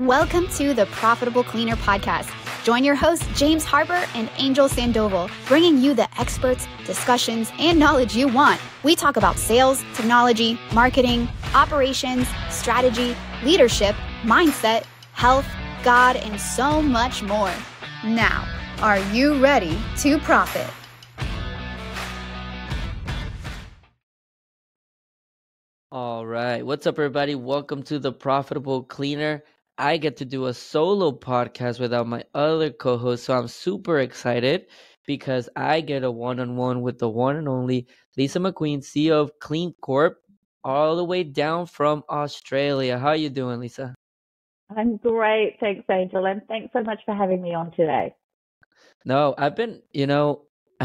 Welcome to the Profitable Cleaner podcast. Join your hosts, James Harper and Angel Sandoval, bringing you the experts, discussions, and knowledge you want. We talk about sales, technology, marketing, operations, strategy, leadership, mindset, health, God, and so much more. Now, are you ready to profit? All right. What's up, everybody? Welcome to the Profitable Cleaner. I get to do a solo podcast without my other co-host, so I'm super excited because I get a one-on-one with the one and only Lisa McQueen, CEO of Clean Corp, all the way down from Australia. How are you doing, Lisa? I'm great. Thanks, Angel, and thanks so much for having me on today. No, I've been, I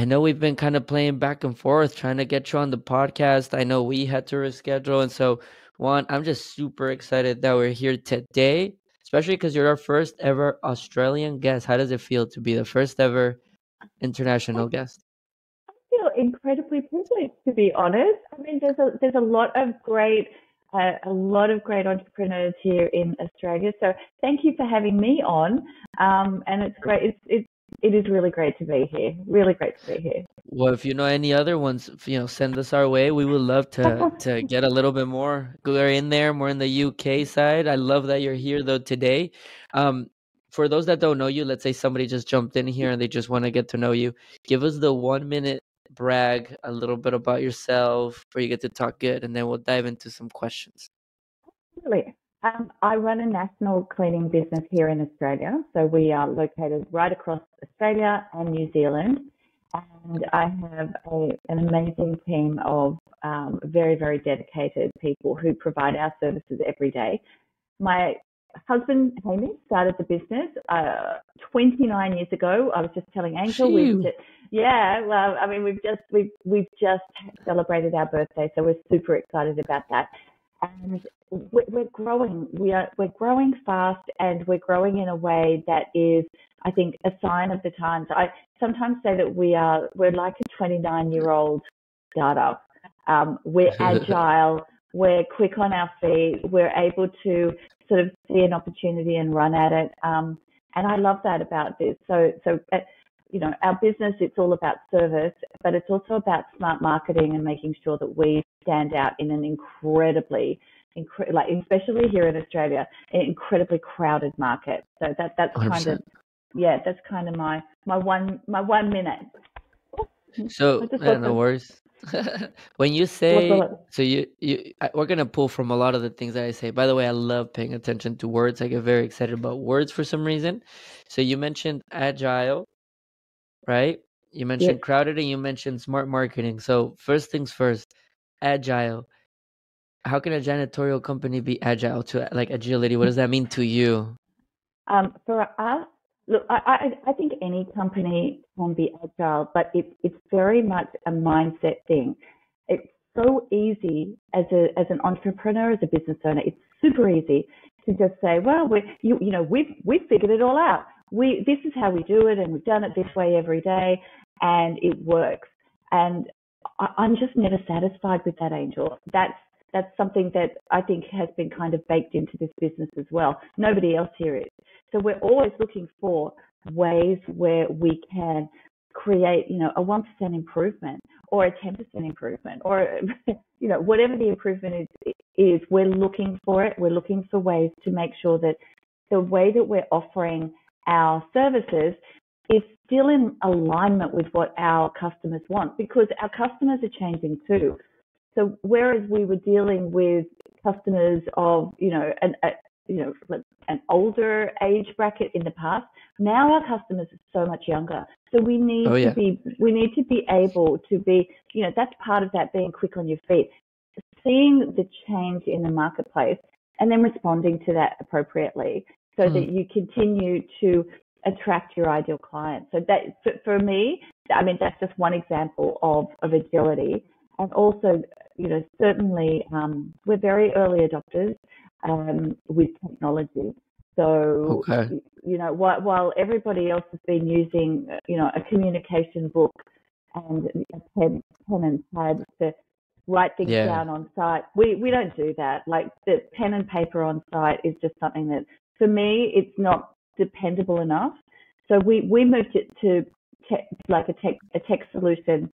know we've been kind of playing back and forth trying to get you on the podcast. I know we had to reschedule, and so one, I'm just super excited that we're here today, especially because you're our first ever Australian guest. How does it feel to be the first ever international guest? I feel incredibly privileged, to be honest. I mean, there's a lot of great entrepreneurs here in Australia. So thank you for having me on. And it's great. It is really great to be here. Really great to be here. Well, if you know any other ones, send us our way. We would love to get a little bit more. We're in there, more in the UK side. I love that you're here though today. For those that don't know you, let's say somebody just jumped in here and they just want to get to know you. Give us the 1 minute brag, a little bit about yourself, where you get to talk good, and then we'll dive into some questions. Absolutely. I run a national cleaning business here in Australia. So we are located right across Australia and New Zealand. And I have an amazing team of very, very dedicated people who provide our services every day. My husband, Hamid, started the business 29 years ago. I was just telling Angel, we've just celebrated our birthday. So we're super excited about that. And we're growing fast, and we're growing in a way that is, I think, a sign of the times. I sometimes say that we're like a 29-year-old startup. We're agile, we're quick on our feet, we're able to sort of see an opportunity and run at it. And I love that about this. So our business, it's all about service, but it's also about smart marketing and making sure that we stand out in an especially here in Australia, an incredibly crowded market. So that's 100%. That's kind of my one minute. So no worries. When you say so, we're gonna pull from a lot of the things that I say. By the way, I love paying attention to words. I get very excited about words for some reason. So you mentioned agile, right? You mentioned crowded, and you mentioned smart marketing. So first things first. Agile. How can a janitorial company be agile? Agility, what does that mean to you? For us, look, I think any company can be agile, but it's very much a mindset thing. It's so easy as an entrepreneur, as a business owner, it's super easy to just say, well, we've figured it all out. This is how we do it, and we've done it this way every day, and it works. And I'm just never satisfied with that, Angel. That's something that I think has been kind of baked into this business as well. Nobody else here is. So we're always looking for ways where we can create, a 1% improvement or a 10% improvement or, whatever the improvement is, we're looking for it. We're looking for ways to make sure that the way that we're offering our services is still in alignment with what our customers want, because our customers are changing too. So whereas we were dealing with customers of, an older age bracket in the past, now our customers are so much younger. So we need to be able to be, that's part of that being quick on your feet, seeing the change in the marketplace and then responding to that appropriately so that you continue to attract your ideal client. So that for me, I mean, that's just one example of agility. And also, certainly we're very early adopters with technology. So, while everybody else has been using, a communication book and a pen and pad to write things down on site. We don't do that. Like, the pen and paper on site is just something that, for me, it's not dependable enough. So we moved it to tech solution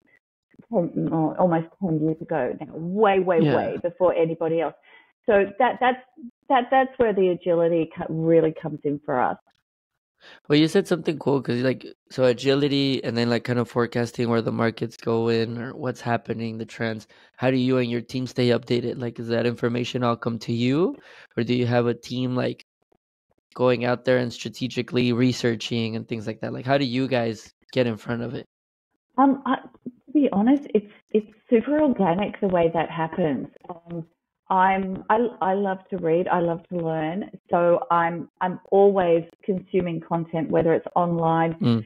almost 10 years ago now, way before anybody else. So that's where the agility really comes in for us. Well, you said something cool, because so agility, and then kind of forecasting where the market's going or what's happening, the trends. How do you and your team stay updated? Is that information all come to you, or do you have a team going out there and strategically researching and things like that? How do you guys get in front of it? To be honest, it's super organic the way that happens. I love to read. I love to learn. So I'm always consuming content, whether it's online.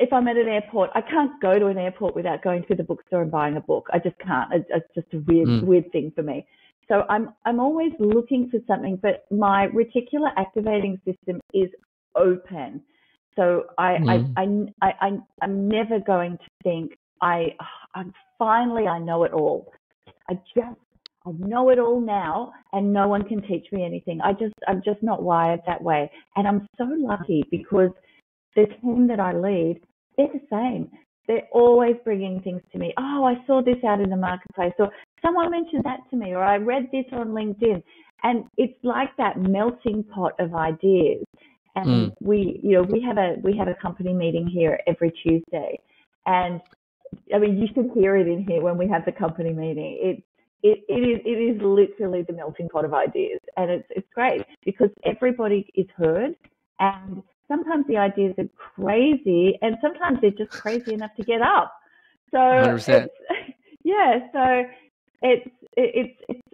If I'm at an airport, I can't go to an airport without going to the bookstore and buying a book. I just can't. It's just a weird thing for me. So I'm always looking for something, but my reticular activating system is open. So I'm never going to think I know it all. I know it all now, and no one can teach me anything. I'm just not wired that way. And I'm so lucky, because the team that I lead, they're the same. They're always bringing things to me. Oh, I saw this out in the marketplace, or someone mentioned that to me, or I read this on LinkedIn. And it's like that melting pot of ideas. And we have a company meeting here every Tuesday. And I mean, you should hear it in here when we have the company meeting. It is literally the melting pot of ideas, and it's great because everybody is heard, and sometimes the ideas are crazy, and sometimes they're just crazy enough to get up. So 100%.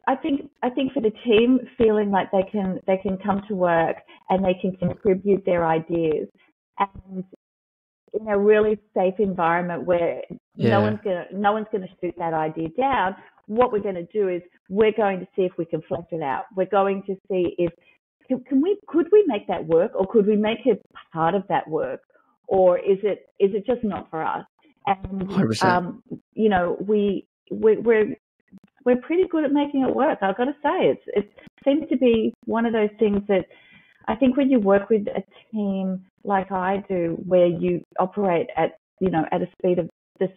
I think for the team, feeling like they can come to work and they can contribute their ideas, and in a really safe environment where no one's gonna shoot that idea down. What we're going to do is we're going to see if we can flesh it out. We're going to see if could we make that work, or could we make it part of that work, or is it just not for us? And 100%. We're pretty good at making it work. I've got to say, it seems to be one of those things that I think when you work with a team like I do, where you operate at the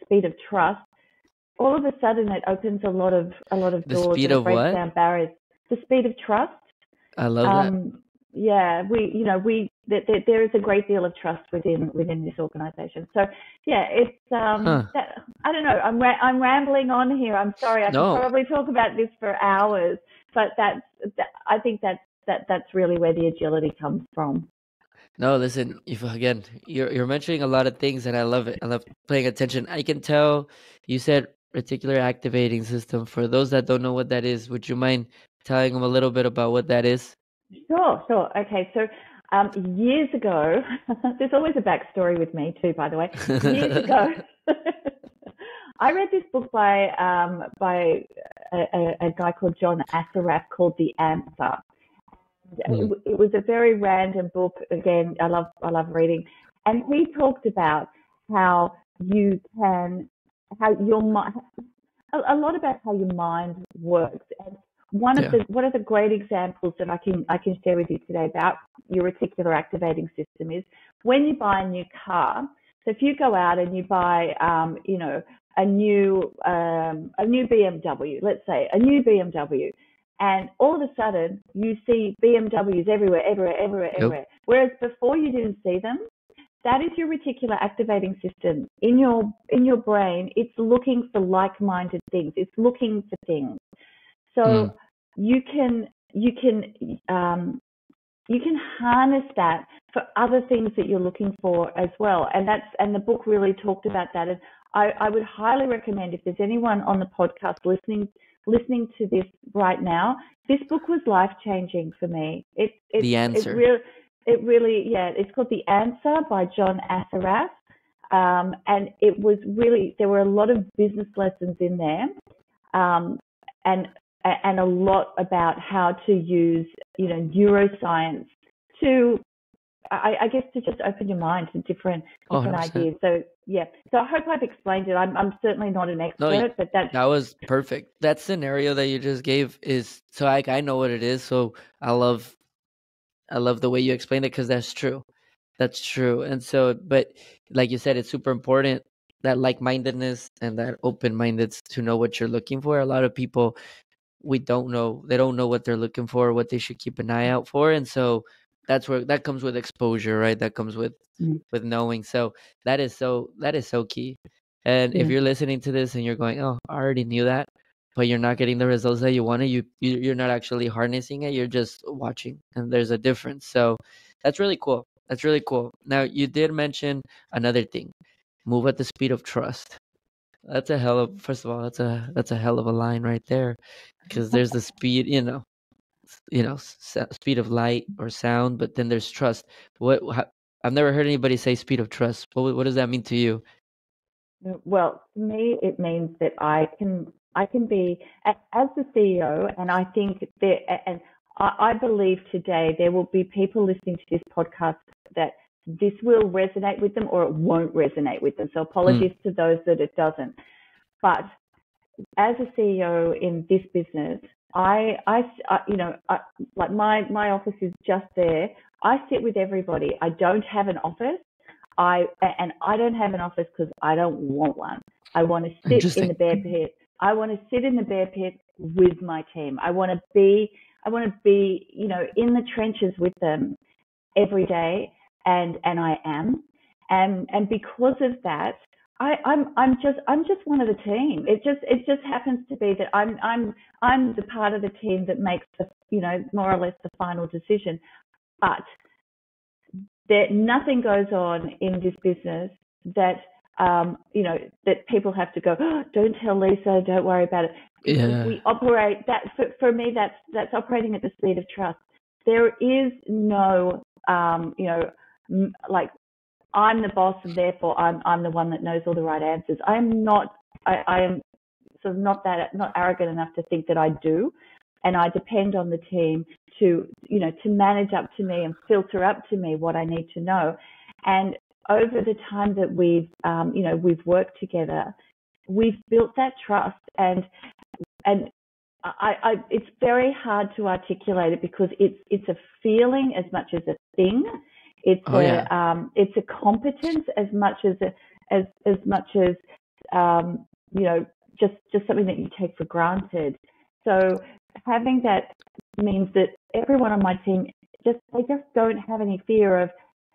speed of trust. All of a sudden, it opens a lot of doors. The speed of what? Breaks down barriers. The speed of trust. I love that. Yeah, there is a great deal of trust within this organisation. So yeah, it's I don't know. I'm rambling on here. I'm sorry. I can probably talk about this for hours, but I think that's really where the agility comes from. No, listen, you're mentioning a lot of things, and I love it. I love paying attention. I can tell you said reticular activating system. For those that don't know what that is, would you mind telling them a little bit about what that is? Sure. Okay, so years ago, there's always a backstory with me too, by the way. Years ago, I read this book by a guy called John Assaraf called The Answer. It was a very random book. Again, I love reading, and he talked about how your mind works. And one of the great examples that I can share with you today about your reticular activating system is when you buy a new car. So if you go out and you buy a new BMW, let's say a new BMW. And all of a sudden, you see BMWs everywhere. Whereas before you didn't see them. That is your reticular activating system. In your brain, it's looking for like-minded things. It's looking for things. So you can harness that for other things that you're looking for as well. And the book really talked about that. And I would highly recommend, if there's anyone on the podcast listening to this right now, this book was life-changing for me. The Answer. It's called The Answer by John Assaraf. And it was really, there were a lot of business lessons in there, and a lot about how to use, neuroscience to, I guess, to just open your mind to different ideas. So Yeah. So I hope I've explained it. I'm certainly not an expert, but that was perfect. That scenario that you just gave is so I know what it is. So I love the way you explained it, because that's true. That's true. And so, but like you said, it's super important, that like-mindedness and that open-mindedness to know what you're looking for. A lot of people, we don't know. They don't know what they're looking for, what they should keep an eye out for. And so that's where that comes with exposure, right? That comes with knowing. So that is so key. And if you're listening to this and you're going, oh, I already knew that, but you're not getting the results that you wanted, you're not actually harnessing it. You're just watching, and there's a difference. So that's really cool. That's really cool. Now, you did mention another thing. Move at the speed of trust. That's a hell of, first of all, that's a hell of a line right there, because there's the speed, speed of light or sound, but then there's trust. I've never heard anybody say speed of trust. What does that mean to you? Well, to me, it means that I can be, as the CEO, and I think that, and I believe today there will be people listening to this podcast that this will resonate with them or it won't resonate with them. So apologies to those that it doesn't. But as a CEO in this business, I like my office is just there. I sit with everybody. I don't have an office. I don't have an office because I don't want one. I want to sit in the bear pit. I want to sit in the bear pit with my team. I want to be, in the trenches with them every day. And I am, and because of that, I'm just one of the team. It just happens to be that I'm the part of the team that makes the, more or less the final decision. But there, nothing goes on in this business that that people have to go, oh, don't tell Lisa, don't worry about it. Yeah. We operate that for me. That's operating at the speed of trust. There is no like I'm the boss and therefore I'm the one that knows all the right answers. I am sort of not arrogant enough to think that I do, and I depend on the team to manage up to me and filter up to me what I need to know. And over the time that we've worked together, we've built that trust, and I it's very hard to articulate it because it's a feeling as much as a thing. It's it's a competence as much as just something that you take for granted. So having that means that everyone on my team they don't have any fear of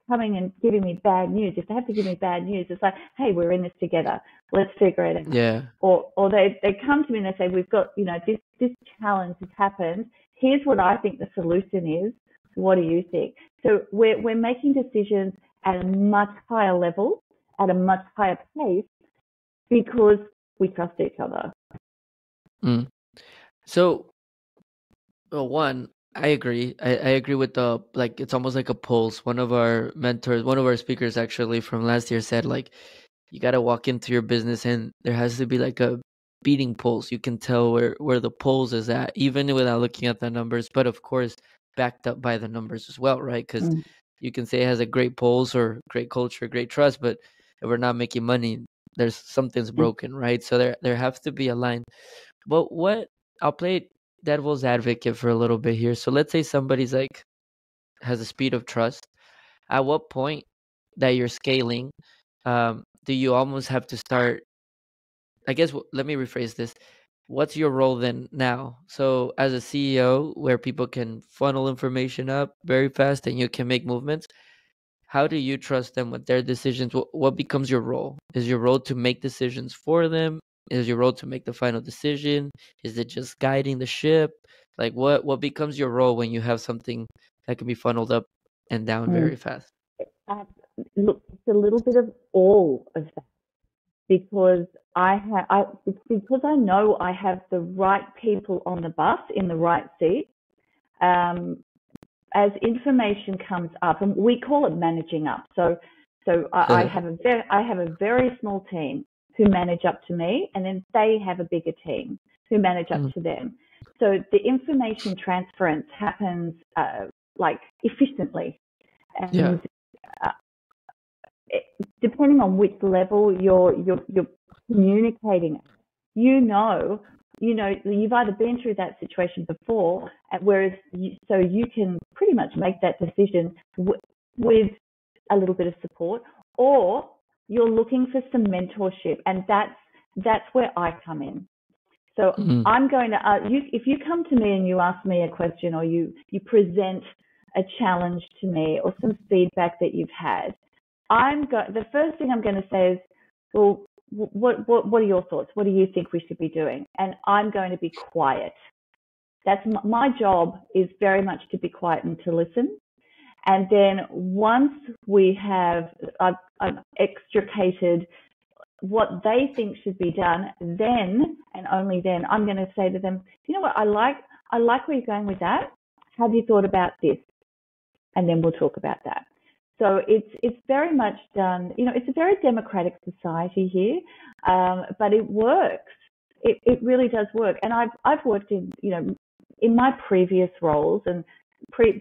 coming and giving me bad news. If they have to give me bad news, it's like, hey, we're in this together. Let's figure it out. Yeah. Or they come to me and they say, we've got, this challenge has happened. Here's what I think the solution is. What do you think? So we're making decisions at a much higher level, at a much higher pace, because we trust each other. Mm. So, one, I agree. I agree with the, like, it's almost like a pulse. One of our speakers actually from last year said, like, you got to walk into your business and there has to be like a beating pulse. You can tell where the pulse is at, even without looking at the numbers, but of course, backed up by the numbers as well, right? Because you can say it has a great pulse or great culture, great trust, but if we're not making money, there's something's broken, right? So there has to be a line. But I'll play devil's advocate for a little bit here. So let's say somebody's like has a speed of trust. At what point that you're scaling, do you almost have to start? I guess let me rephrase this. What's your role then now? So as a CEO, where people can funnel information up very fast and you can make movements, how do you trust them with their decisions? What becomes your role? Is your role to make decisions for them? Is your role to make the final decision? Is it just guiding the ship? Like what becomes your role when you have something that can be funneled up and down very fast? Look, it's a little bit of all of that, because I know I have the right people on the bus in the right seat. As information comes up, and we call it managing up. So I have a very small team who manage up to me, and then they have a bigger team who manage up to them. So the information transference happens efficiently, and depending on which level you're communicating, you know, you've either been through that situation before, whereas so you can pretty much make that decision with a little bit of support, or you're looking for some mentorship, and that's where I come in. So I'm going to, if you come to me and you ask me a question, or you present a challenge to me, or some feedback that you've had, the first thing I'm going to say is, well, what are your thoughts? What do you think we should be doing? And I'm going to be quiet. That's my job, is very much to be quiet and to listen. And then once we have I've extricated what they think should be done, then and only then I'm going to say to them, you know what, I like where you're going with that. Have you thought about this? And then we'll talk about that. So it's very much done, you know, it's a very democratic society here, but it works. It really does work. And I've worked in, you know, in my previous roles, and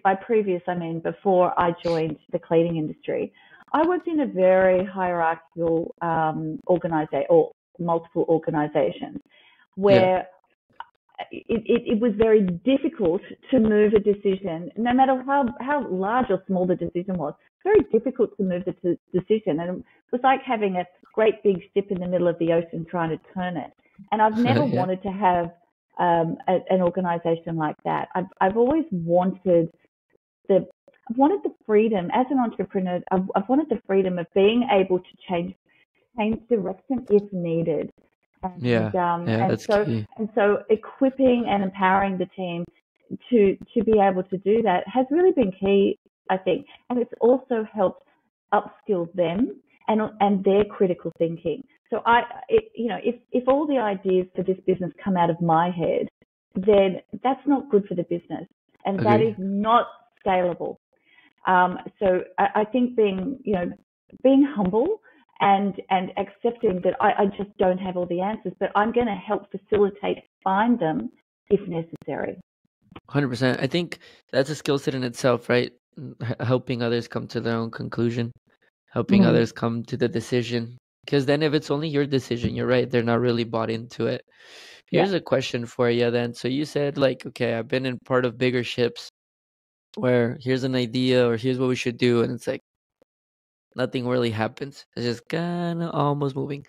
by previous I mean before I joined the cleaning industry, I worked in a very hierarchical organization, or multiple organizations, where it was very difficult to move a decision, no matter how large or small the decision was. Very difficult to move the decision, and it was like having a great big ship in the middle of the ocean trying to turn it. And I've never wanted to have an organization like that. I've always wanted the freedom as an entrepreneur. I've wanted the freedom of being able to change direction if needed. And so equipping and empowering the team to be able to do that has really been key, I think. And it's also helped upskill them and their critical thinking. So if all the ideas for this business come out of my head, then that's not good for the business, and that is not scalable. So I think being humble and accepting that I just don't have all the answers, but I'm going to help facilitate find them if necessary. 100%. I think that's a skill set in itself, right? Helping others come to their own conclusion, helping others come to the decision. Because then if it's only your decision, you're right, they're not really bought into it. Here's a question for you then. So you said like, okay, I've been in part of bigger ships where here's an idea or here's what we should do. And it's like, nothing really happens. It's just kind of almost moving.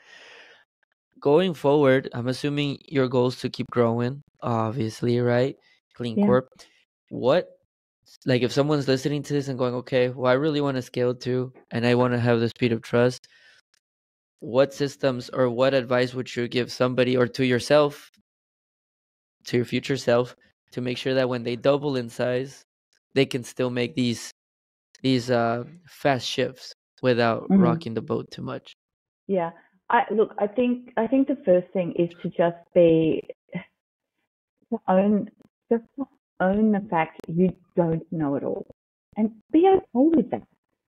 Going forward, I'm assuming your goal is to keep growing, obviously, right? Clean Corp. What, like if someone's listening to this and going, okay, well, I really want to scale too, and I want to have the speed of trust. What systems or what advice would you give somebody or to yourself, to your future self, to make sure that when they double in size, they can still make these fast shifts without rocking the boat too much? Yeah, I think the first thing is to just own the fact you don't know it all, and be okay with that.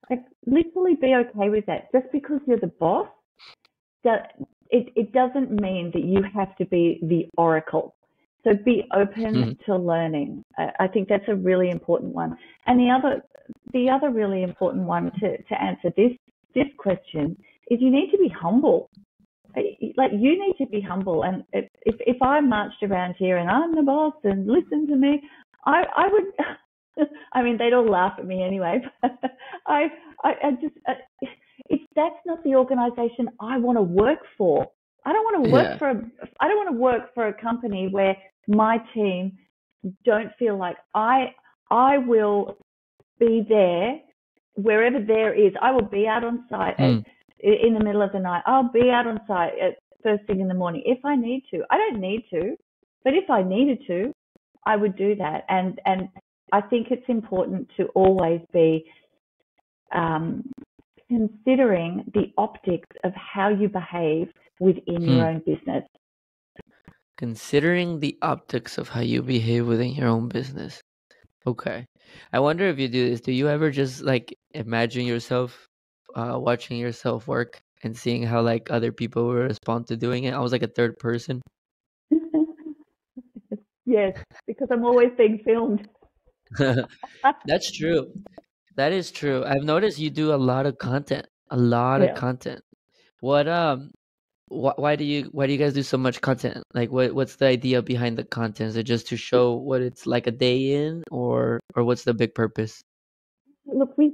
Like literally be okay with that. Just because you're the boss, that it doesn't mean that you have to be the oracle. So be open to learning. I think that's a really important one. And the other really important one to answer this question is you need to be humble. Like you need to be humble. And if I marched around here and I'm the boss and listen to me, I would. I mean, they'd all laugh at me anyway. But I just if that's not the organization I want to work for. I don't want to work for a company where my team don't feel like I will be there wherever there is. I will be out on site in the middle of the night. I'll be out on site at first thing in the morning if I need to. I don't need to, but if I needed to, I would do that. And I think it's important to always be considering the optics of how you behave within your own business. Considering the optics of how you behave within your own business. Okay. I wonder if you do this. Do you ever just like imagine yourself watching yourself work and seeing how like other people will respond to doing it? I was like a third person. Yes, because I'm always being filmed. That's true. That is true. I've noticed you do a lot of content. A lot of content. What why do you guys do so much content? Like what's the idea behind the content? Is it just to show what it's like a day in, or what's the big purpose? Look, we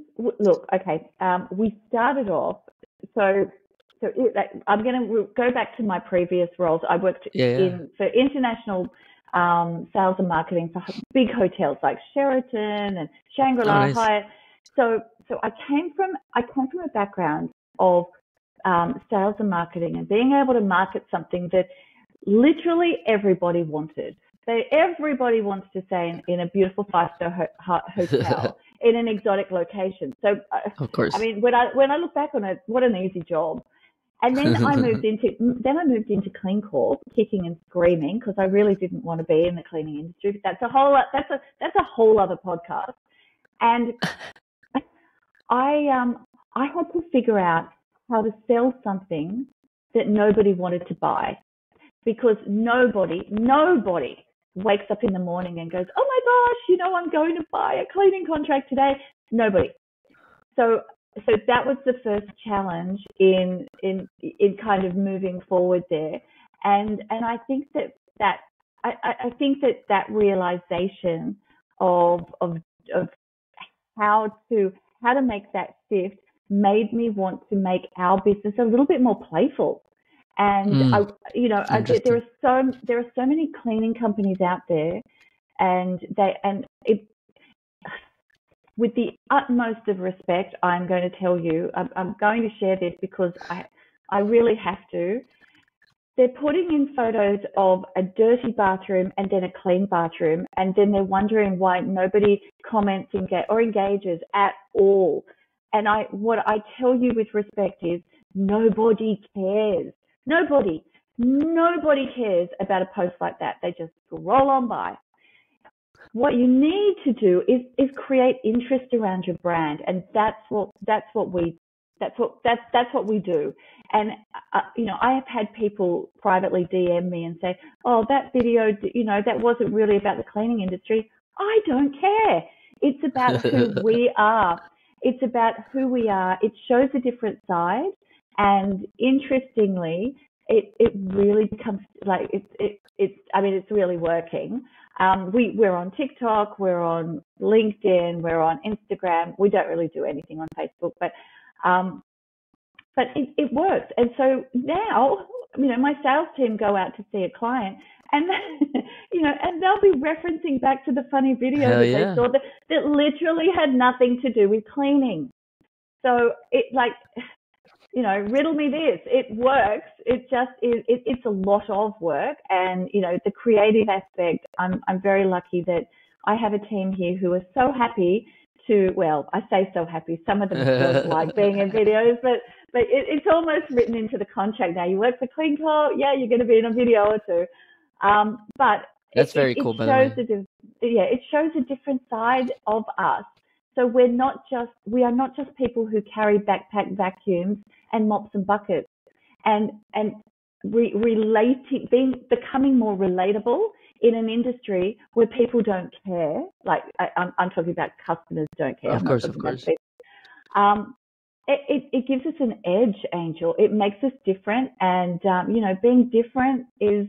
started off I'm going to go back to my previous roles. I worked for international sales and marketing for big hotels like Sheraton and Shangri-La. Oh, nice. Hyatt. So I came from a background of sales and marketing and being able to market something that literally everybody wanted. Everybody wants to stay in a beautiful five-star hotel in an exotic location. So, of course, I mean, when I look back on it, what an easy job. And then I moved into Clean Corp, kicking and screaming, because I really didn't want to be in the cleaning industry. But that's a whole other podcast. And I had to figure out how to sell something that nobody wanted to buy, because nobody wakes up in the morning and goes, "Oh my gosh, you know, I'm going to buy a cleaning contract today." Nobody. So that was the first challenge in kind of moving forward there. And I think that realization of how to make that shift made me want to make our business a little bit more playful. And there are so many cleaning companies out there, with the utmost of respect, I'm going to tell you, I'm going to share this because I really have to. They're putting in photos of a dirty bathroom and then a clean bathroom, and then they're wondering why nobody comments or engages at all. And what I tell you with respect is nobody cares. Nobody cares about a post like that. They just roll on by. What you need to do is create interest around your brand, and that's what we do. And I have had people privately DM me and say, "Oh, that video, that wasn't really about the cleaning industry." I don't care. It's about who we are. It's about who we are. It shows a different side, and interestingly, it really becomes like it's. I mean, it's really working. We're on TikTok, we're on LinkedIn, we're on Instagram. We don't really do anything on Facebook, but it works. And so now, my sales team go out to see a client, and and they'll be referencing back to the funny video they saw that literally had nothing to do with cleaning. So it riddle me this. It works. It just is. It's a lot of work, and the creative aspect. I'm very lucky that I have a team here who are so happy to. Well, I say so happy. Some of them don't like being in videos, but it's almost written into the contract now. You work for Clean Corp, you're going to be in a video or two. But that's very cool. It shows a different side of us. So we are not just people who carry backpack vacuums and mops and buckets, and becoming more relatable in an industry where people don't care. Like I'm talking about customers don't care. Of course. It gives us an edge, Angel. It makes us different, and being different is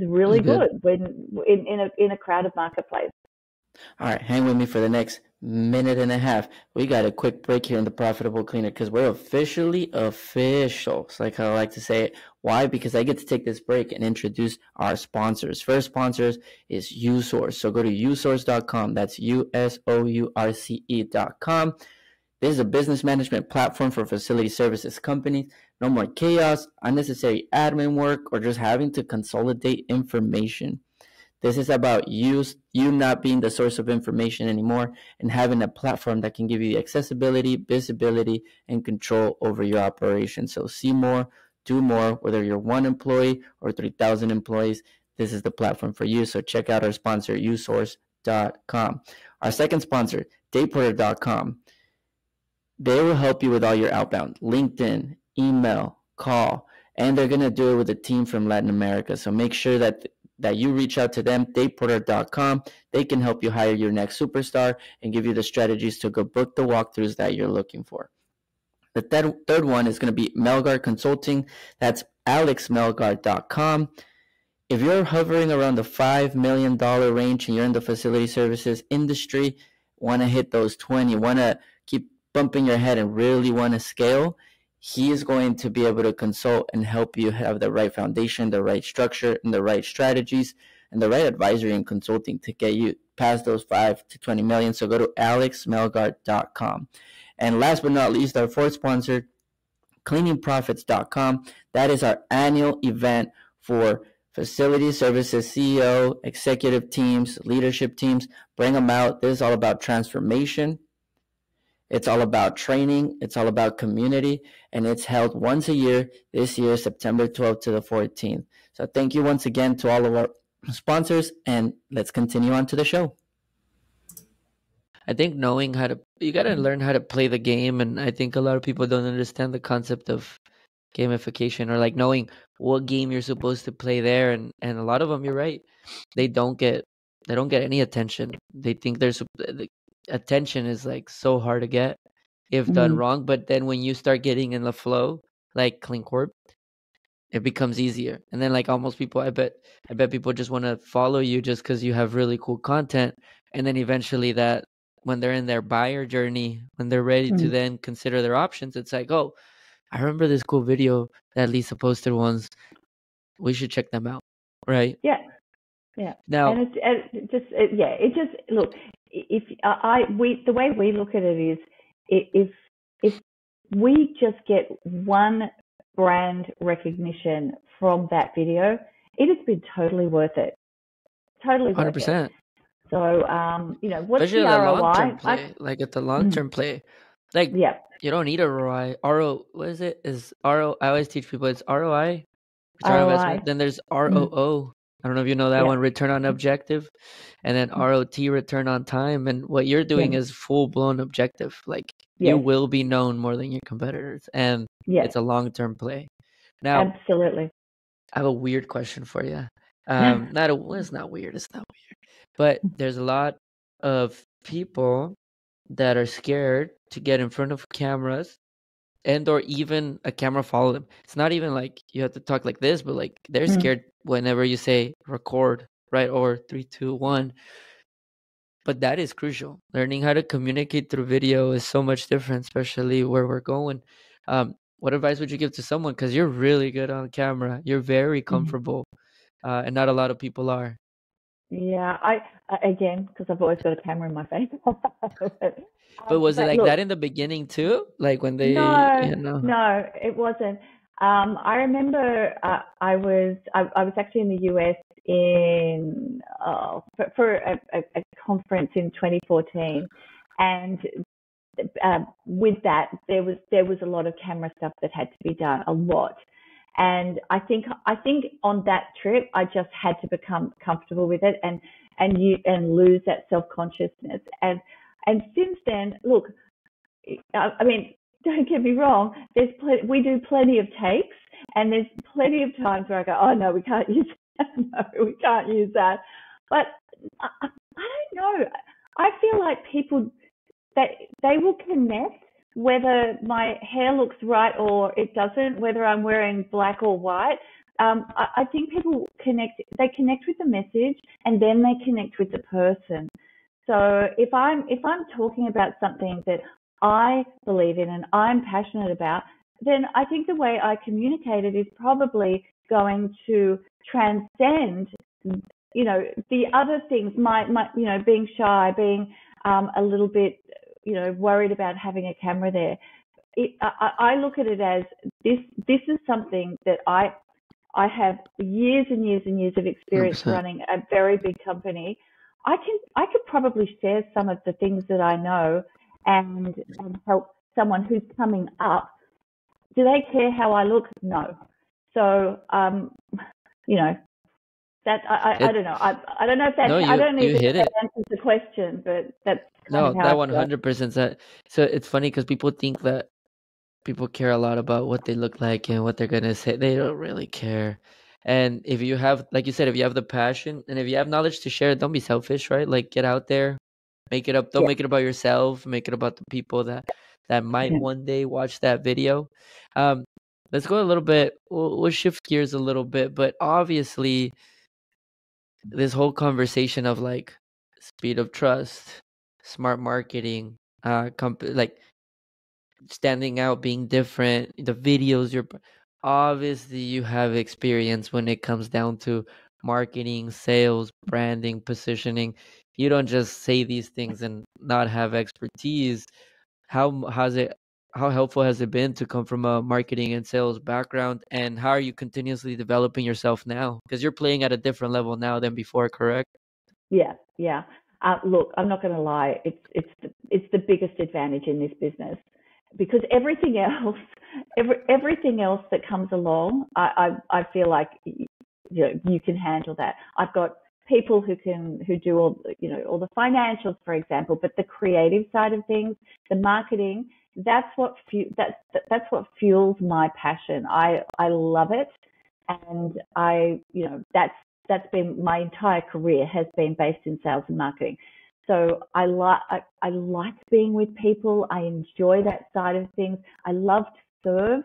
really good when in a crowded marketplace. All right, hang with me for the next minute and a half. We got a quick break here in The Profitable Cleaner because we're officially official. It's like how I like to say it. Why? Because I get to take this break and introduce our sponsors. First sponsors is Usource. So go to usource.com. That's USOURCE.com. This is a business management platform for facility services companies. No more chaos, unnecessary admin work, or just having to consolidate information. This is about you not being the source of information anymore and having a platform that can give you accessibility, visibility, and control over your operation. So see more, do more, whether you're one employee or 3,000 employees, this is the platform for you. So check out our sponsor, usource.com. Our second sponsor, dayporter.com. They will help you with all your outbound, LinkedIn, email, call, and they're going to do it with a team from Latin America. So make sure that you reach out to them, dateporter.com. They can help you hire your next superstar and give you the strategies to go book the walkthroughs that you're looking for. The third one is going to be Melgar Consulting. That's alexmelgar.com. If you're hovering around the $5 million range and you're in the facility services industry, want to hit those 20, want to keep bumping your head and really want to scale, he is going to be able to consult and help you have the right foundation, the right structure, and the right strategies, and the right advisory and consulting to get you past those 5 to 20 million. So go to alexmelgar.com. And last but not least, our fourth sponsor, cleaningprofits.com. That is our annual event for facility services, CEO, executive teams, leadership teams. Bring them out. This is all about transformation. It's all about training. It's all about community. And it's held once a year, this year, September 12th to the 14th. So thank you once again to all of our sponsors, and let's continue on to the show. I think knowing how to, you got to learn how to play the game. And I think a lot of people don't understand the concept of gamification, or like knowing what game you're supposed to play there. And a lot of them, you're right, they don't get any attention. They think there's the attention is like so hard to get if done wrong. But then when you start getting in the flow, like Clean Corp, it becomes easier. And then like almost people, I bet people just want to follow you just because you have really cool content. And then eventually that when they're in their buyer journey, when they're ready to then consider their options, it's like, oh, I remember this cool video that Lisa posted once. We should check them out, right? Yeah, yeah. Now, and the way we look at it is, if we just get one brand recognition from that video, it has been totally worth it. Totally worth 100%. It. So, what's especially the ROI? Long-term play, at the long-term play. Like, yeah. You don't need a ROI. What is it? Is RO? I always teach people it's ROI. Then there's ROO. I don't know if you know that one, return on objective. And then ROT, return on time. And what you're doing is full-blown objective. Like, you will be known more than your competitors. And it's a long-term play. Now, absolutely. I have a weird question for you. It's not weird. But there's a lot of people that are scared to get in front of cameras, and or even a camera follow them. It's not even like you have to talk like this, but like they're scared whenever you say record, right? Or 3, 2, 1. But that is crucial. Learning how to communicate through video is so much different, especially where we're going. What advice would you give to someone? Because you're really good on camera. You're very comfortable, and not a lot of people are. Yeah, because I've always got a camera in my face. But was it like that in the beginning too? Like when they... No, it wasn't. I remember I was actually in the US for a conference in 2014. And with that, there was a lot of camera stuff that had to be done, a lot. And I think on that trip, I just had to become comfortable with it and lose that self-consciousness. And since then, look, I mean, don't get me wrong. We do plenty of takes, and there's plenty of times where I go, oh no, we can't use that. No, we can't use that. But I don't know. I feel like people, they will connect whether my hair looks right or it doesn't, whether I'm wearing black or white. I think people connect with the message, and then they connect with the person. So if I'm talking about something that I believe in and I'm passionate about, then I think the way I communicate it is probably going to transcend, the other things, my being shy, being a little bit, worried about having a camera there. I look at it as this is something that I have years and years and years of experience 100%. Running a very big company. I could probably share some of the things that I know and help someone who's coming up. Do they care how I look? No. So, I don't know. I don't know if that's... No, I don't even that answers the question, but that's... No, that 100%. So it's funny because people think that people care a lot about what they look like and what they're going to say. They don't really care. And if you have, like you said, if you have the passion and if you have knowledge to share, don't be selfish, right? Like get out there, make it up. Don't make it about yourself. Make it about the people that that might one day watch that video. Let's go a little bit, we'll shift gears a little bit, but obviously this whole conversation of like speed of trust, smart marketing, like standing out, being different, the videos, you're obviously you have experience when it comes down to marketing, sales, branding, positioning. You don't just say these things and not have expertise. How helpful has it been to come from a marketing and sales background, and how are you continuously developing yourself now? Because you're playing at a different level now than before, correct? Yeah. Look, I'm not going to lie. It's the biggest advantage in this business, because everything else that comes along, I feel like you can handle that. I've got people who do all the financials, for example, but the creative side of things, the marketing. That's what fuels my passion. I love it, and that's been my entire career, has been based in sales and marketing. So I like being with people. I enjoy that side of things. I love to serve.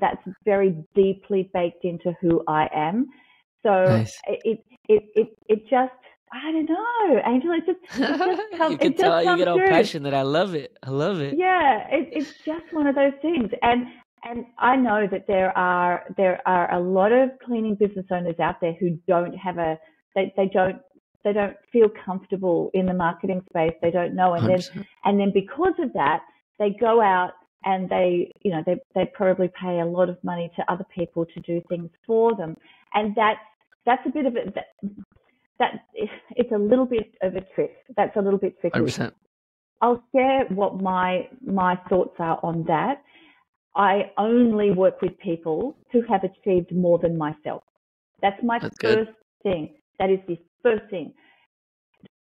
That's very deeply baked into who I am. So nice. It just, I don't know, Angela. It just comes. You can tell you get all passionate. I love it. Yeah, it's just one of those things. And I know that there are a lot of cleaning business owners out there who don't have they don't feel comfortable in the marketing space. They don't know, and then because of that, they go out and they probably pay a lot of money to other people to do things for them, and that's a bit of it. That it's a little bit of a trick. That's a little bit tricky. 100%. I'll share what my thoughts are on that. I only work with people who have achieved more than myself. That is the first thing.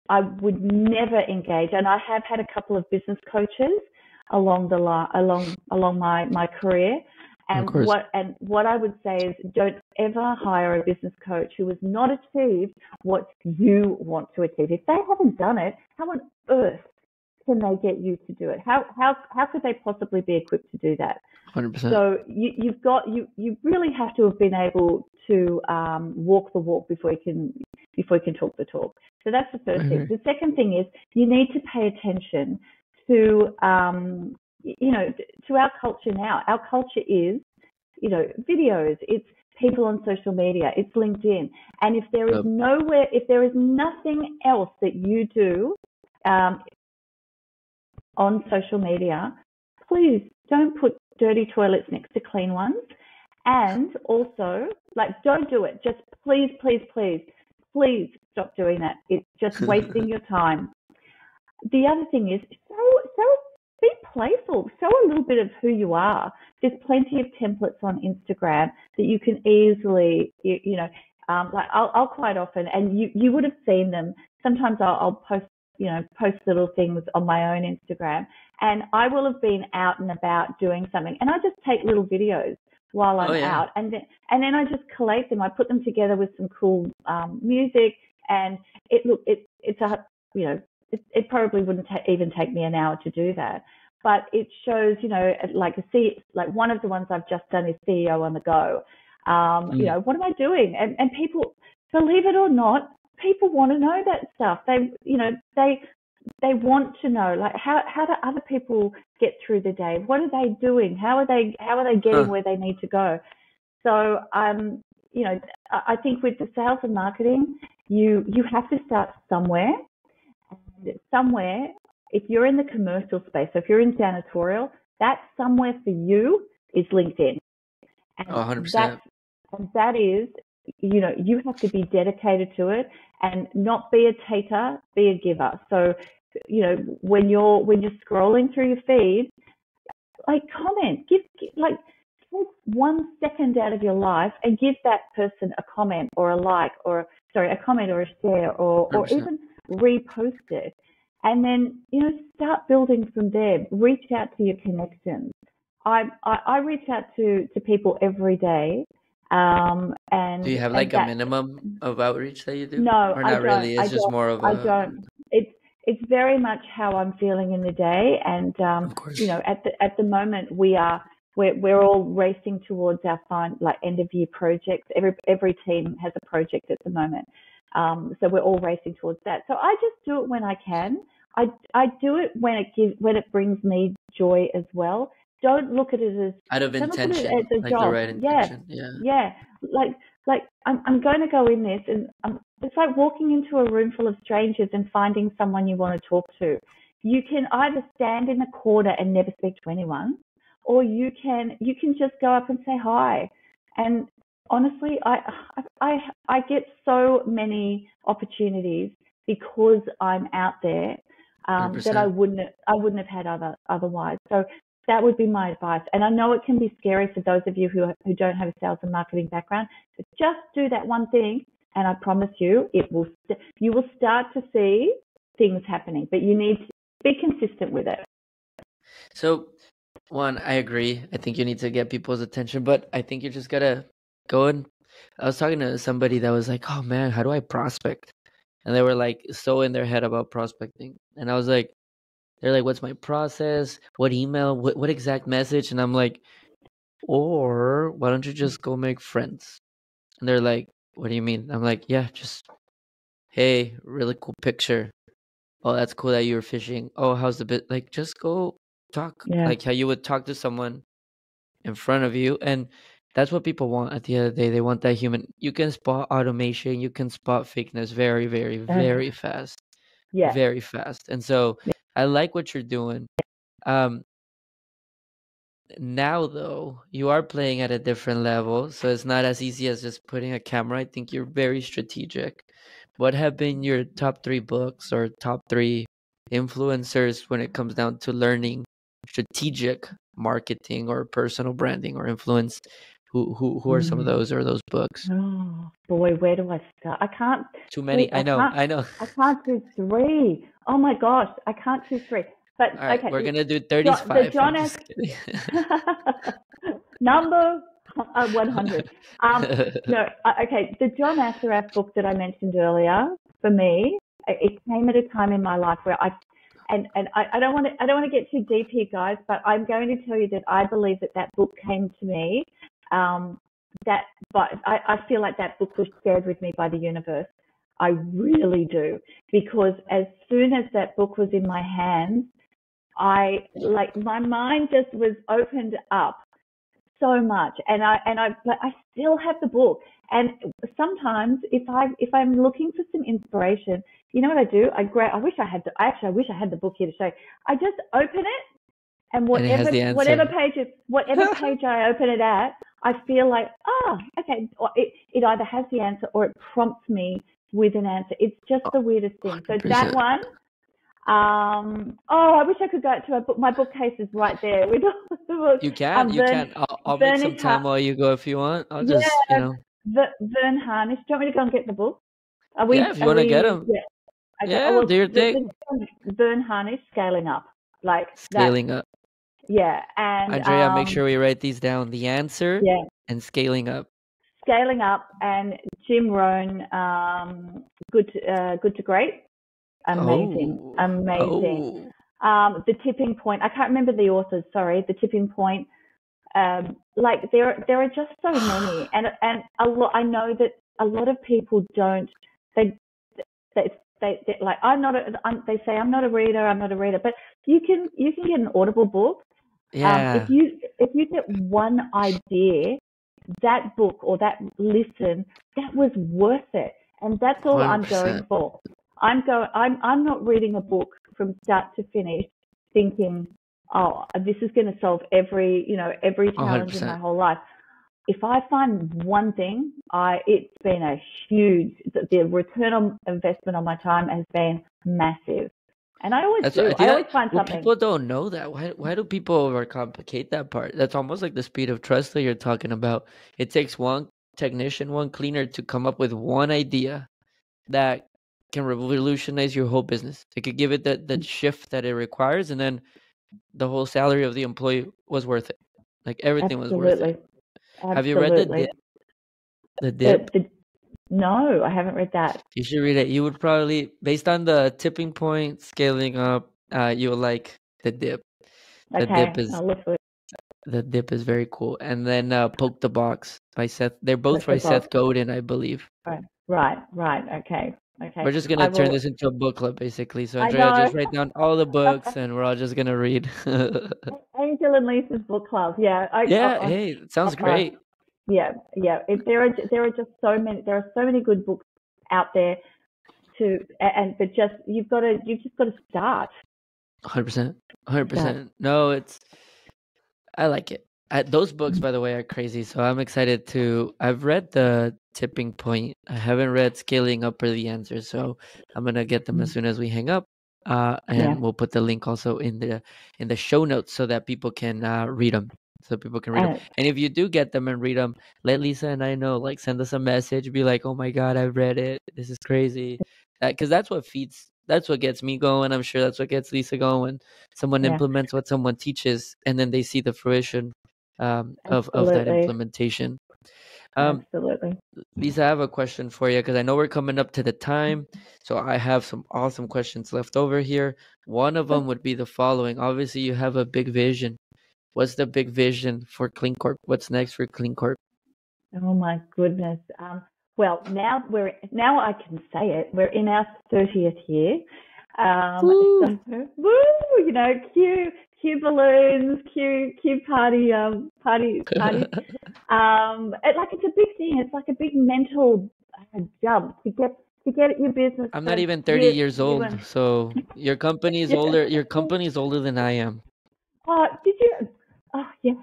I would never engage, and I have had a couple of business coaches along my career. And what I would say is, don't ever hire a business coach who has not achieved what you want to achieve. If they haven't done it, how on earth can they get you to do it? How could they possibly be equipped to do that? 100%. So you really have to have been able to walk the walk before you can talk the talk. So that's the first thing. The second thing is, you need to pay attention to our culture now. Our culture is, videos, it's people on social media, it's LinkedIn. And if there is nothing else that you do on social media, please don't put dirty toilets next to clean ones. And also, don't do it. Just please stop doing that. It's just wasting your time. The other thing is, be playful. Show a little bit of who you are. There's plenty of templates on Instagram that you can easily, I'll quite often, and you would have seen them. Sometimes I'll post little things on my own Instagram, and I will have been out and about doing something, and I just take little videos while I'm out, and then I just collate them. I put them together with some cool music, and it probably wouldn't even take me an hour to do that, but it shows, one of the ones I've just done is CEO on the go. What am I doing? And people, believe it or not, people want to know that stuff. They want to know, how do other people get through the day? What are they doing? How are they getting where they need to go? So, I think with the sales and marketing, you have to start somewhere. Somewhere, if you're in the commercial space, so if you're in janitorial, that somewhere for you is LinkedIn. And 100%. That is, you have to be dedicated to it and not be a taker, be a giver. So, when you're scrolling through your feed, comment, give take 1 second out of your life and give that person a comment or a like, a comment or a share, or even repost it, and then start building from there. Reach out to your connections. I reach out to people every day. And do you have a minimum of outreach that you do? No, or not I don't, really. It's I just don't, more of a. I don't. It's it's very much how I'm feeling in the day. And, you know, at the moment we're all racing towards our end of year projects. Every team has a project at the moment. So we're all racing towards that. So I just do it when I can. I do it when it brings me joy as well. Don't look at it as out of intention, like the right intention. Yeah. Yeah. Like I'm going to go in this, and it's like walking into a room full of strangers and finding someone you want to talk to. You can either stand in the corner and never speak to anyone, or you can just go up and say hi. And honestly, I get so many opportunities because I'm out there that I wouldn't have had otherwise. So that would be my advice. And I know it can be scary for those of you who don't have a sales and marketing background, but just do that one thing, and I promise you, you will start to see things happening. But you need to be consistent with it. So, one, I agree. I think you need to get people's attention, but I think you just gotta go in. I was talking to somebody that was like, "Oh man, how do I prospect?" And they were like so in their head about prospecting, and I was like, they're like, what's my process? What email? What exact message? And I'm like, or why don't you just go make friends? And they're like, what do you mean? I'm like, yeah, just, hey, really cool picture. Oh, that's cool that you were fishing. Oh, how's the bit? Like, just go talk. Yeah. Like how you would talk to someone in front of you. And that's what people want at the end of the day. They want that human. You can spot automation. You can spot fakeness very, very, very fast. Yeah. Very fast. And so... yeah. I like what you're doing. Now, though, you are playing at a different level, so it's not as easy as just putting a camera. I think you're very strategic. What have been your top 3 books or top 3 influencers when it comes down to learning strategic marketing or personal branding or influence? Who are some of those or those books? Oh boy, where do I start? I can't. Too many. I know. I can't do 3. Oh my gosh, I can't do 3. But all right, okay, we're gonna do 35. Number 100. No, okay. The John Assaraf book that I mentioned earlier, for me, it came at a time in my life where I don't want to get too deep here, guys, but I'm going to tell you that I believe that book came to me. But I feel like that book was shared with me by the universe. I really do, because as soon as that book was in my hands, my mind just was opened up so much, and I still have the book. And sometimes if I'm looking for some inspiration, you know what I do? I wish I had the book here to show you. I just open it. And whatever page I open it at, I feel like, okay, it either has the answer or it prompts me with an answer. It's just the weirdest thing. 100%. So that one, I wish I could go to a book. My bookcase is right there. You can. I'll make some time while you go if you want. I'll just, you know. Vern Harnish. Do you want me to go and get the book? If you want to get him. Yeah, okay. Do your thing. Vern Harnish, Scaling Up. Scaling Up. Yeah. And Andrea, make sure we write these down. The Answer and Scaling Up. Scaling Up and Jim Rohn, Good to Great. Amazing. Oh. The Tipping Point. I can't remember the authors, sorry. The Tipping Point. There are just so many. And a lot, I know that a lot of people don't, I'm not a reader. I'm not a reader, but you can get an Audible book. Yeah. If you get one idea, that book or that listen, that was worth it, and that's all 100%. I'm going for. I'm not reading a book from start to finish thinking, oh, this is going to solve every challenge 100%. In my whole life. If I find one thing, it's been a huge. The return on investment on my time has been massive, and I always find something. People don't know that. Why do people overcomplicate that part? That's almost like the speed of trust that you're talking about. It takes one technician, one cleaner, to come up with one idea that can revolutionize your whole business. It could give it that shift that it requires, and then the whole salary of the employee was worth it. Like everything was worth it. Absolutely. Have you read The Dip? The Dip. No, I haven't read that. You should read it. You would probably, based on The Tipping Point, Scaling Up, you would like The Dip. Okay, I'll look for it. The Dip is very cool. And then Poke the Box by Seth. They're both by Seth Godin, I believe. Right. Okay. We're just going to turn this into a book club, basically. So Andrea, just write down all the books and we're all just going to read. Angel and Lisa's book club. Yeah. Hey, it sounds great. Yeah. There are just so many. There are so many good books out there, but you've just got to start. 100%. No, I like it. Those books, by the way, are crazy. So I'm excited I've read The Tipping Point. I haven't read Scaling Up or The Answer. So I'm gonna get them as soon as we hang up, and we'll put the link also in the show notes so that people can read them. So people can read them. And if you do get them and read them, let Lisa and I know, like send us a message, be like, oh my God, I've read it. This is crazy. Because that's what gets me going. I'm sure that's what gets Lisa going when someone implements what someone teaches and then they see the fruition of that implementation. Absolutely. Lisa, I have a question for you because I know we're coming up to the time. So I have some awesome questions left over here. One of them would be the following. Obviously, you have a big vision. What's the big vision for Clean Corp? What's next for Clean Corp? Oh my goodness! Well, now I can say it. We're in our 30th year. Woo! So, woo! You know, cue balloons, cue party. It's a big thing. It's like a big mental jump to get at your business. I'm not even 30 years old, so your company is older. Your company is older than I am. Oh, did you? Oh yeah,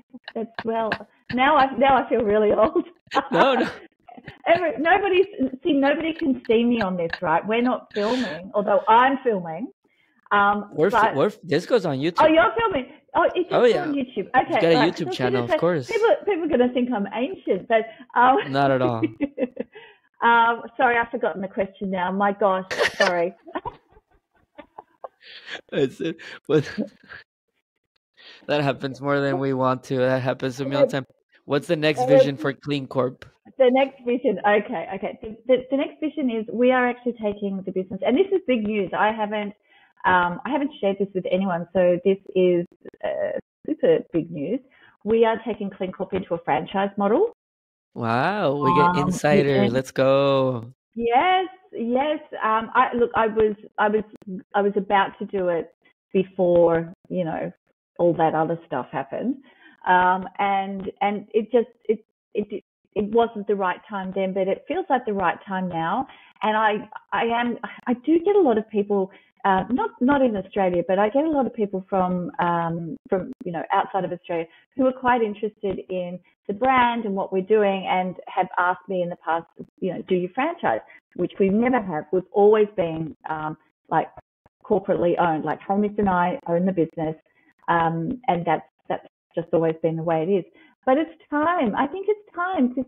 now I feel really old. No. Nobody can see me on this, right? We're not filming, although I'm filming. This goes on YouTube. Oh, you're filming. Oh, it's on YouTube. Okay, it's got a YouTube channel, of course. People are going to think I'm ancient, but not at all. Sorry, I've forgotten the question now. My gosh, sorry. That's it. That happens more than we want to. That happens to me all the time. What's the next vision for Clean Corp? The next vision. Okay. The next vision is we are actually taking the business, and this is big news. I haven't shared this with anyone, so this is super big news. We are taking Clean Corp into a franchise model. Wow, we get insider. Let's go. Yes. I was about to do it before, you know, all that other stuff happened, and it wasn't the right time then, but it feels like the right time now. And I do get a lot of people, not in Australia, but I get a lot of people from outside of Australia who are quite interested in the brand and what we're doing, and have asked me in the past, do you franchise? Which we never have. We've always been like corporately owned. Like Hamid and I own the business. And that's just always been the way it is. But it's time. I think it's time to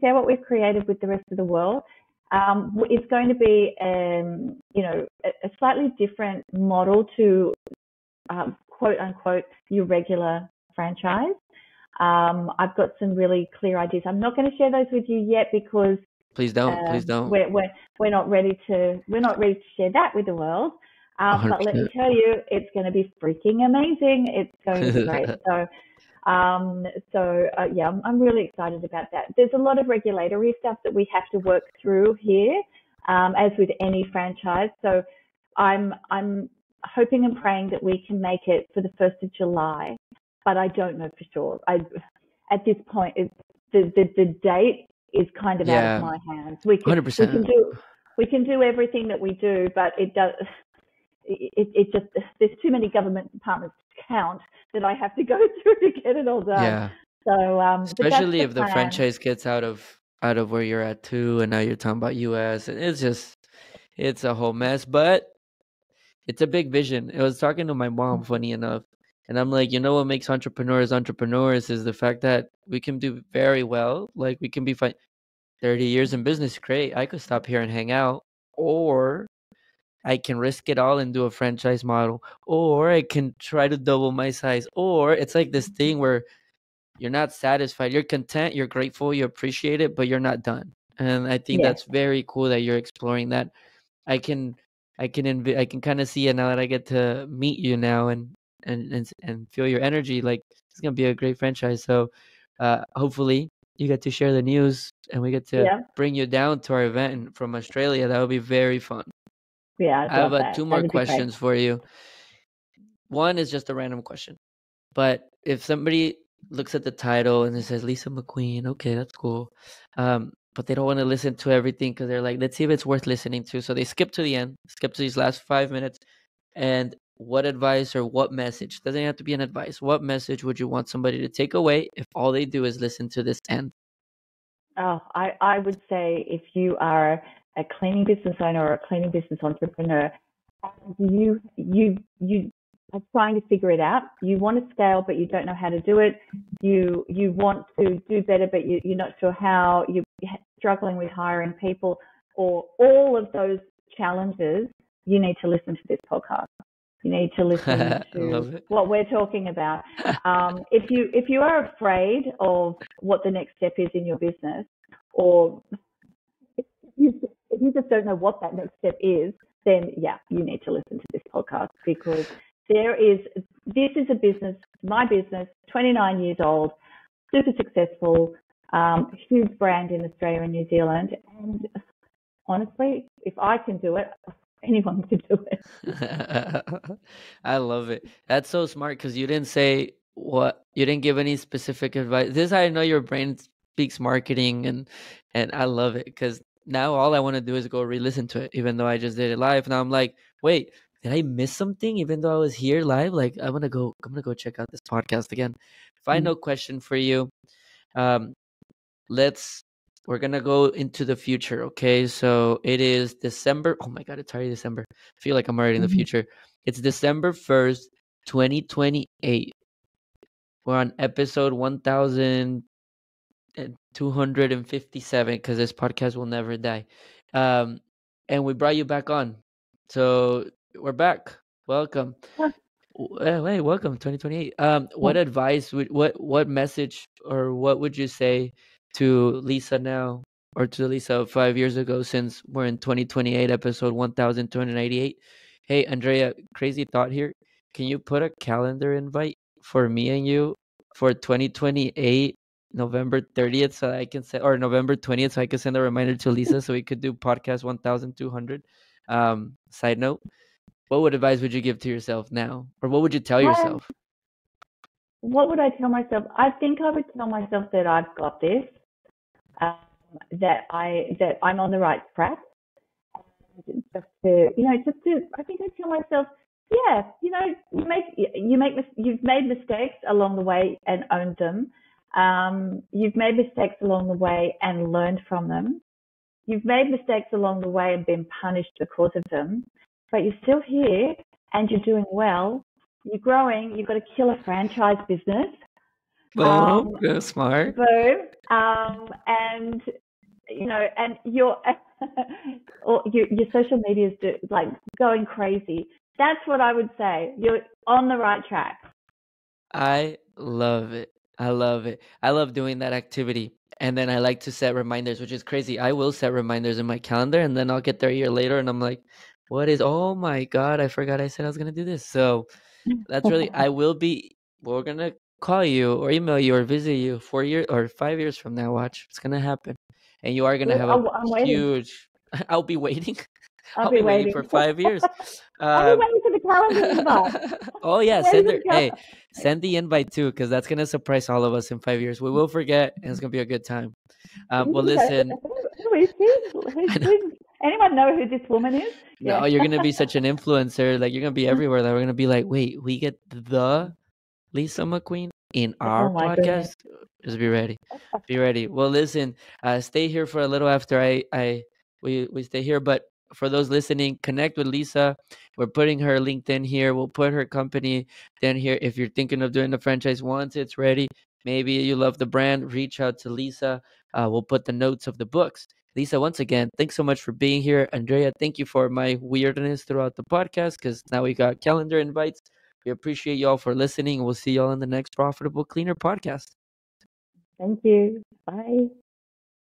share what we've created with the rest of the world. It's going to be, a slightly different model to quote unquote your regular franchise. I've got some really clear ideas. I'm not going to share those with you yet because please don't. We're not ready to share that with the world. But let me tell you, it's going to be freaking amazing. It's going to be great. I'm really excited about that. There's a lot of regulatory stuff that we have to work through here, as with any franchise. So I'm hoping and praying that we can make it for the 1st of July, but I don't know for sure. At this point, the date is kind of out of my hands. We can do everything that we do, but it does. It just, there's too many government departments to count that I have to go through to get it all done. Yeah. So especially if the franchise gets out of where you're at too, and now you're talking about US, and it's a whole mess. But it's a big vision. I was talking to my mom, funny enough, and I'm like, you know what makes entrepreneurs is the fact that we can do very well. Like we can be fine. 30 years in business, great. I could stop here and hang out, or I can risk it all and do a franchise model, or I can try to double my size, or it's like this thing where you're not satisfied. You're content, you're grateful, you appreciate it, but you're not done. And I think that's very cool that you're exploring that. I can kind of see it now that I get to meet you now and feel your energy. Like, it's going to be a great franchise. So hopefully you get to share the news and we get to bring you down to our event from Australia. That would be very fun. Yeah. I have two more questions for you. One is just a random question, but if somebody looks at the title and it says Lisa McQueen, okay, that's cool. But they don't want to listen to everything because they're like, let's see if it's worth listening to. So they skip to the end, skip to these last 5 minutes. And what advice or what message, doesn't have to be an advice, what message would you want somebody to take away if all they do is listen to this end? Oh, I would say if you are a cleaning business owner or a cleaning business entrepreneur, you are trying to figure it out. You want to scale, but you don't know how to do it. You want to do better, but you're not sure how. You're struggling with hiring people, or all of those challenges. You need to listen to this podcast. You need to listen to what we're talking about. If you are afraid of what the next step is in your business, or if you just don't know what that next step is, then you need to listen to this podcast, because this is a business, my business, 29 years old, super successful, huge brand in Australia and New Zealand. And honestly, if I can do it, anyone can do it. I love it. That's so smart, because you didn't say you didn't give any specific advice. This is how I know your brain speaks marketing, and I love it, because now all I want to do is go re-listen to it, even though I just did it live. Now I'm like, wait, did I miss something? Even though I was here live, like I'm gonna go check out this podcast again. Final question for you. We're gonna go into the future, okay? So it is December. Oh my God, it's already December. I feel like I'm already in the future. It's December 1st, 2028. We're on episode 1,257, because this podcast will never die. And we brought you back on, so we're back. Welcome. Hey, welcome 2028. What advice would, what message, or what would you say to Lisa now, or to Lisa of 5 years ago, since we're in 2028, episode 1,288? Hey, Andrea, crazy thought here. Can you put a calendar invite for me and you for 2028? November 30th, so I can say, or November 20th, so I can send a reminder to Lisa, so we could do podcast 1,200. Side note, what advice would you give to yourself now, or what would you tell yourself? What would I tell myself? I think I would tell myself that I've got this, that I'm on the right track. I think I'd tell myself, you've made mistakes along the way and owned them. You've made mistakes along the way and learned from them. You've made mistakes along the way and been punished because of them, but you're still here and you're doing well. You're growing. You've got a killer franchise business. Boom, that's smart. Boom. And your social media is like going crazy. That's what I would say. You're on the right track. I love it. I love it. I love doing that activity. And then I like to set reminders, which is crazy. I will set reminders in my calendar, and then I'll get there a year later and I'm like, oh my God, I forgot I said I was going to do this. So that's really, we're going to call you or email you or visit you 4 years or 5 years from now. Watch, it's going to happen. And you are going to have I'll be waiting. I'll be waiting for 5 years. I'll be waiting for the calendar invite. Oh yeah, send the invite too, because that's gonna surprise all of us in 5 years. We will forget, and it's gonna be a good time. Well, listen. Who is this? Anyone know who this woman is? No, you're gonna be such an influencer. Like, you're gonna be everywhere. That we're gonna be like, wait, we get the Lisa McQueen in our podcast. Goodness. Just be ready. Be ready. Well, listen. Stay here for a little after we stay here, but. For those listening, connect with Lisa. We're putting her LinkedIn here. We'll put her company down here. If you're thinking of doing the franchise, once it's ready, maybe you love the brand, reach out to Lisa. We'll put the notes of the books. Lisa, once again, thanks so much for being here. Andrea, thank you for my weirdness throughout the podcast, because now we got calendar invites. We appreciate y'all for listening. We'll see y'all in the next Profitable Cleaner podcast. Thank you. Bye.